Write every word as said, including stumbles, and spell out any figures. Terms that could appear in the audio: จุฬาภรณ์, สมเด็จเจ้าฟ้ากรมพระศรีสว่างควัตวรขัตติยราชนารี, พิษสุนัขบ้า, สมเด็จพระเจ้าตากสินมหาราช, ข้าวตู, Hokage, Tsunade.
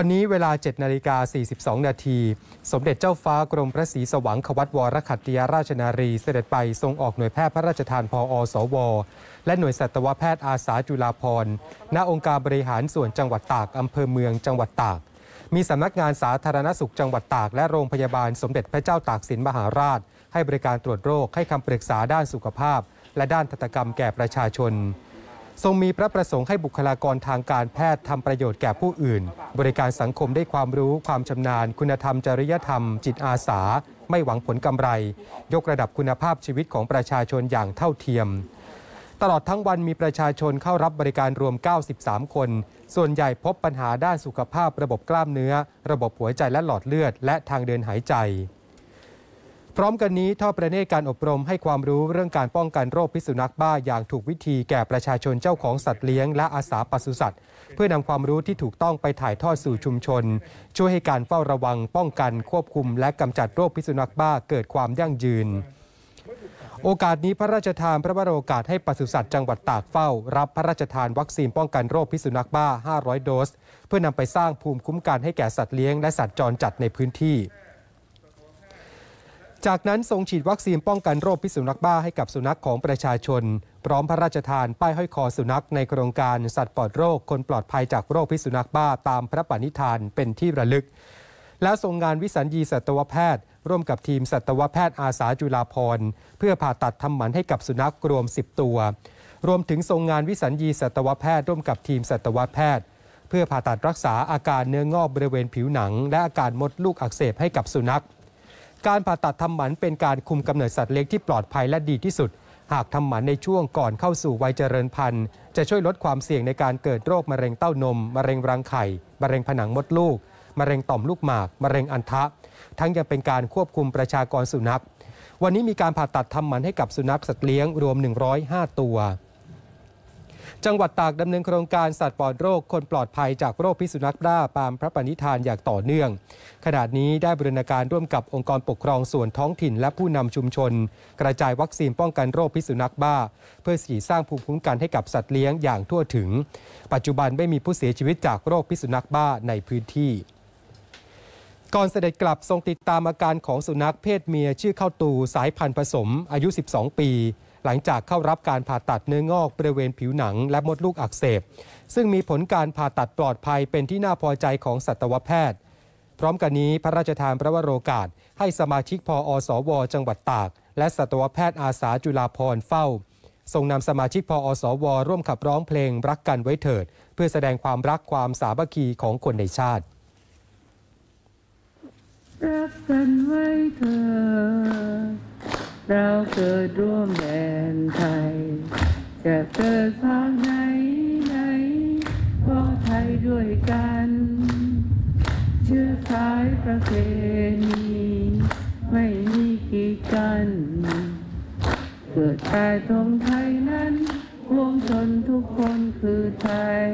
วันนี้เวลา เจ็ดนาฬิกาสี่สิบสอง นาทีสมเด็จเจ้าฟ้ากรมพระศรีสว่างควัตวรขัตติยราชนารีเสด็จไปทรงออกหน่วยแพทย์พระราชทานพอสวและหน่วยสัตวแพทย์อาสาจุฬาภรณ์ณองค์การบริหารส่วนจังหวัดตากอำเภอเมืองจังหวัดตากมีสำนักงานสาธารณสุขจังหวัดตากและโรงพยาบาลสมเด็จพระเจ้าตากสินมหาราชให้บริการตรวจโรคให้คำปรึกษาด้านสุขภาพและด้านทันตกรรมแก่ประชาชนทรงมีพระประสงค์ให้บุคลากรทางการแพทย์ทำประโยชน์แก่ผู้อื่นบริการสังคมได้ความรู้ความชำนาญคุณธรรมจริยธรรมจิตอาสาไม่หวังผลกำไรยกระดับคุณภาพชีวิตของประชาชนอย่างเท่าเทียมตลอดทั้งวันมีประชาชนเข้ารับบริการรวมเก้าสิบสามคนส่วนใหญ่พบปัญหาด้านสุขภาพระบบกล้ามเนื้อระบบหัวใจและหลอดเลือดและทางเดินหายใจพร้อมกันนี้ทอดประเนตรการอบรมให้ความรู้เรื่องการป้องกันโรคพิษสุนัขบ้าอย่างถูกวิธีแก่ประชาชนเจ้าของสัตว์เลี้ยงและอาสาปศุสัตว์เพื่อนำความรู้ที่ถูกต้องไปถ่ายทอดสู่ชุมชนช่วยให้การเฝ้าระวังป้องกันควบคุมและกำจัดโรคพิษสุนัขบ้าเกิดความยั่งยืนโอกาสนี้พระราชทานพระบรมโอกาสให้ปศุสัตว์จังหวัดตากเฝ้ารับพระราชทานวัคซีนป้องกันโรคพิษสุนัขบ้าห้าร้อยโดสเพื่อนำไปสร้างภูมิคุ้มกันให้แก่สัตว์เลี้ยงและสัตว์จรจัดในพื้นที่จากนั้นทรงฉีดวัคซีนป้องกันโรคพิษสุนัขบ้าให้กับสุนัขของประชาชนพร้อมพระราชทานป้ายห้อยคอสุนัขในโครงการสัตว์ปลอดโรคคนปลอดภัยจากโรคพิษสุนัขบ้าตามพระปณิธานเป็นที่ระลึกและทรงงานวิสัญญีสัตวแพทย์ร่วมกับทีมสัตวแพทย์อาสาจุฬาภรณ์เพื่อผ่าตัดทำหมันให้กับสุนัขรวมสิบตัวรวมถึงทรงงานวิสัญญีสัตวแพทย์ร่วมกับทีมสัตวแพทย์เพื่อผ่าตัดรักษาอาการเนื้องอกบริเวณผิวหนังและอาการมดลูกอักเสบให้กับสุนัขการผ่าตัดทำหมันเป็นการคุมกำเนิดสัตว์เลี้ยงที่ปลอดภัยและดีที่สุดหากทำหมันในช่วงก่อนเข้าสู่วัยเจริญพันธุ์จะช่วยลดความเสี่ยงในการเกิดโรคมะเร็งเต้านมมะเร็งรังไข่มะเร็งผนังมดลูกมะเร็งต่อมลูกหมากมะเร็งอัณฑะทั้งยังเป็นการควบคุมประชากรสุนัขวันนี้มีการผ่าตัดทำหมันให้กับสุนัขสัตว์เลี้ยงรวมหนึ่งร้อยห้าตัวจังหวัดตากดำเนินโครงการสัตว์ปลอดโรคคนปลอดภัยจากโรคพิษสุนัขบ้าตามพระปณิธานอย่างต่อเนื่องขณะนี้ได้บูรณาการร่วมกับองค์กรปกครองส่วนท้องถิ่นและผู้นำชุมชนกระจายวัคซีนป้องกันโรคพิษสุนัขบ้าเพื่อสร้างภูมิคุ้มกันให้กับสัตว์เลี้ยงอย่างทั่วถึงปัจจุบันไม่มีผู้เสียชีวิตจากโรคพิษสุนัขบ้าในพื้นที่ก่อนเสด็จกลับทรงติดตามอาการของสุนัขเพศเมียชื่อข้าวตูสายพันธุ์ผสมอายุสิบสองปีหลังจากเข้ารับการผ่าตัดเนื้องอกบริเวณผิวหนังและมดลูกอักเสบซึ่งมีผลการผ่าตัดปลอดภัยเป็นที่น่าพอใจของสัตวแพทย์พร้อมกันนี้พระราชทานพระวโรกาสให้สมาชิกพอสวจังหวัดตากและสัตวแพทย์อาสาจุฬาภรณ์เฝ้าทรงนำสมาชิกพอสวร่วมขับร้องเพลงรักกันไว้เถิดเพื่อแสดงความรักความสามัคคีของคนในชาติรักกันไว้เถิดเราเกิดร่วมแดนไทยจะเกิดภาคไหนไหนก็ไทยด้วยกันเชื้อสายประเพณีไม่มีกีดกันเกิดใต้ธงไทยนั้นรวมชนทุกคนคือไทย